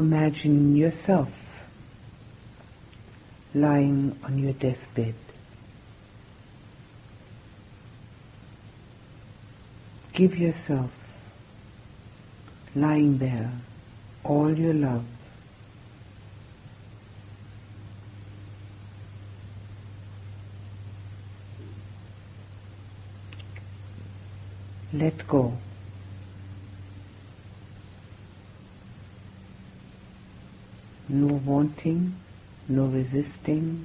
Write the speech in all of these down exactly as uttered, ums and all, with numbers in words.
Imagine yourself lying on your deathbed, give yourself lying there all your love, let go. No wanting, no resisting,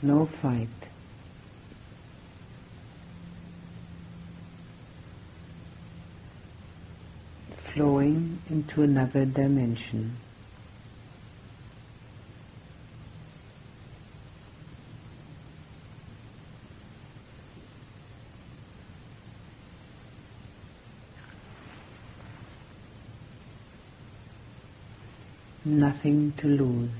no fight. Flowing into another dimension. Nothing to lose.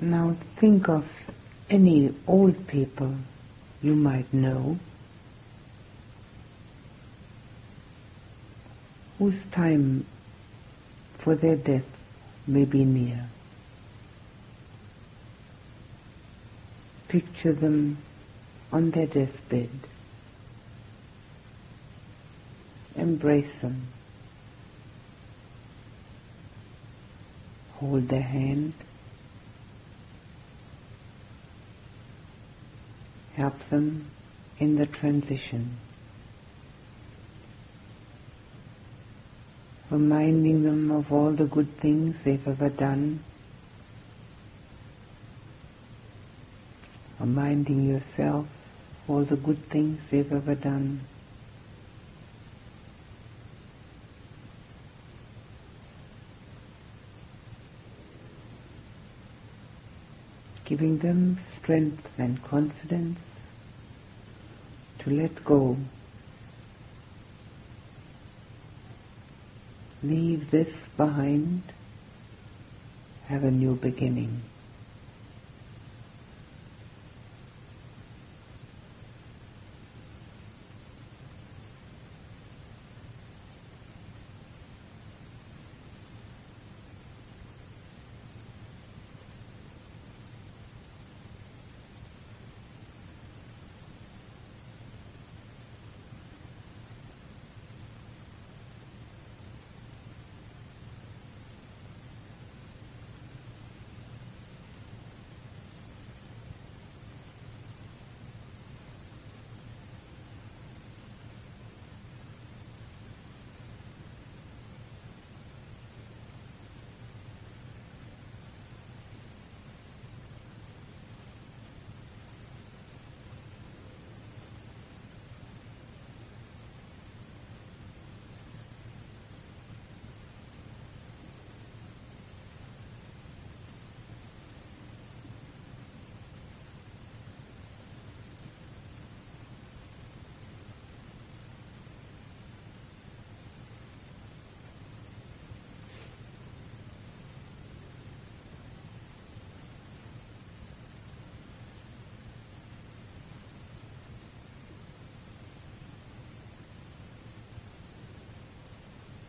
Now think of any old people you might know whose time for their death may be near. Picture them on their deathbed. Embrace them. Hold their hand. Help them in the transition, reminding them of all the good things they've ever done, reminding yourself of all the good things they've ever done, giving them strength and confidence to let go. Leave this behind. Have a new beginning.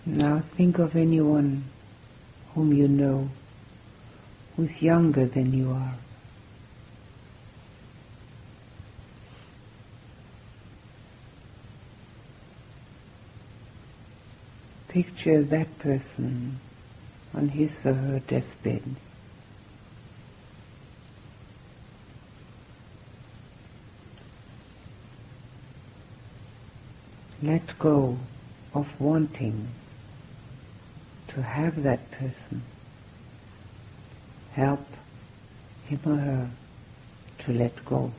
Now think of anyone whom you know who's younger than you are. Picture that person on his or her deathbed. Let go of wanting to have that person help him or her to let go.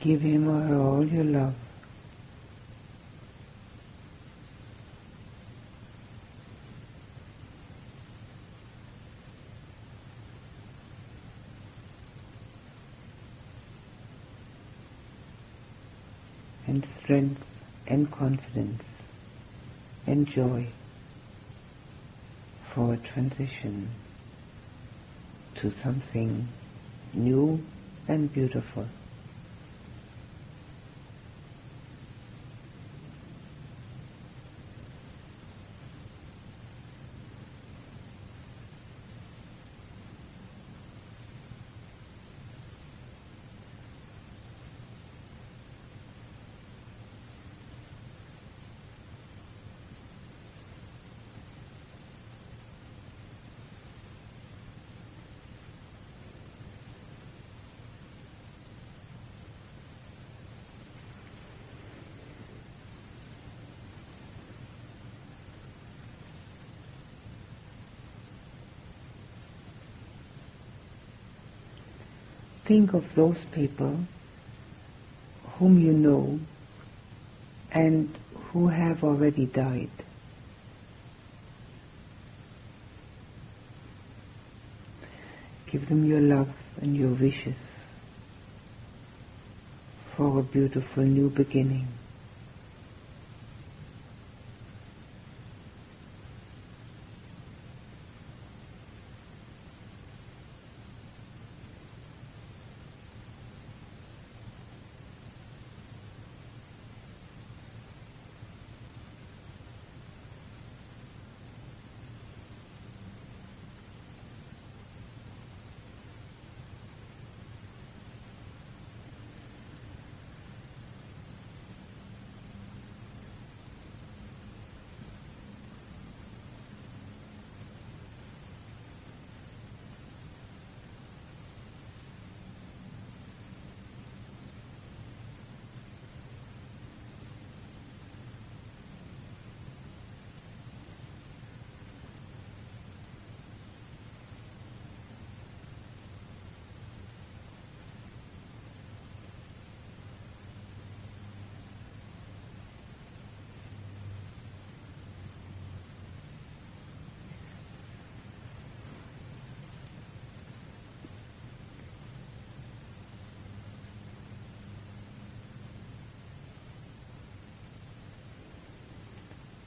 Give him or her all your love. And strength and confidence and joy for a transition to something new and beautiful. Think of those people whom you know and who have already died. Give them your love and your wishes for a beautiful new beginning.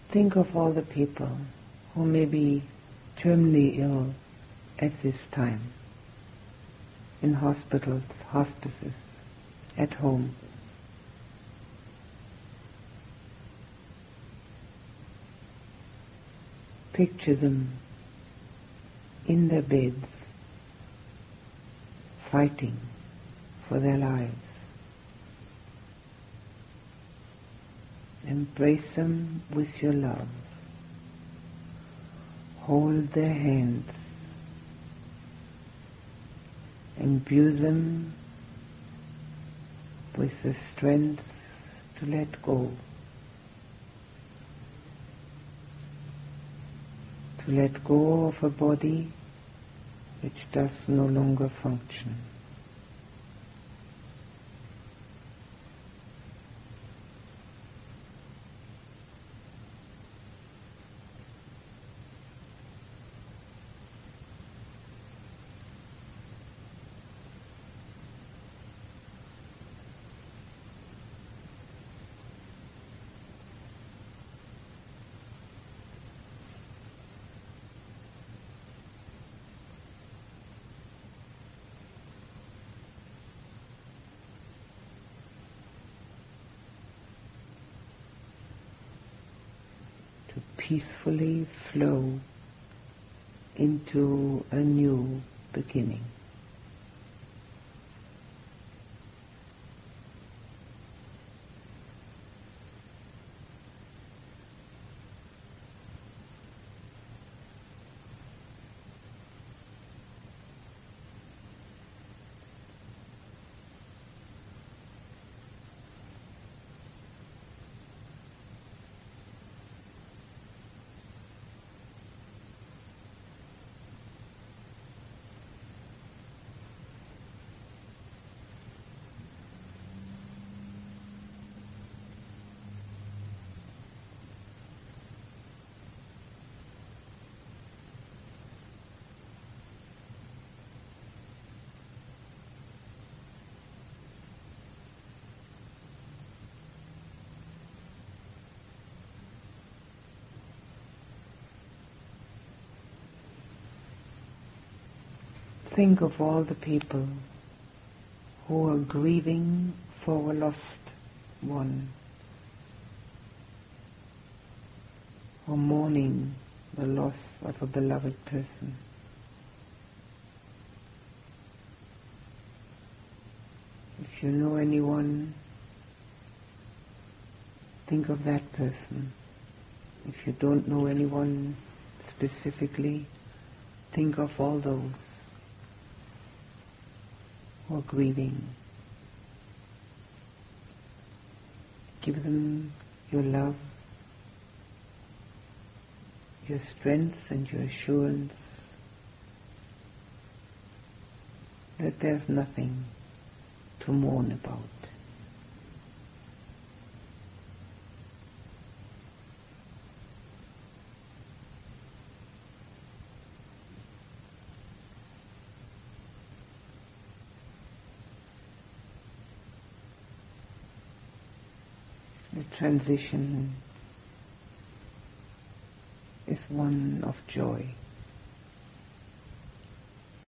Think of all the people who may be terminally ill at this time, in hospitals, hospices, at home. Picture them in their beds, fighting for their lives. Embrace them with your love. Hold their hands. Imbue them with the strength to let go, to let go of a body which does no longer function. Peacefully flow into a new beginning. think of all the people who are grieving for a lost one, or mourning the loss of a beloved person. If you know anyone, think of that person. If you don't know anyone specifically, think of all those who are grieving. Give them your love, your strength and your assurance that there's nothing to mourn about. The transition is one of joy.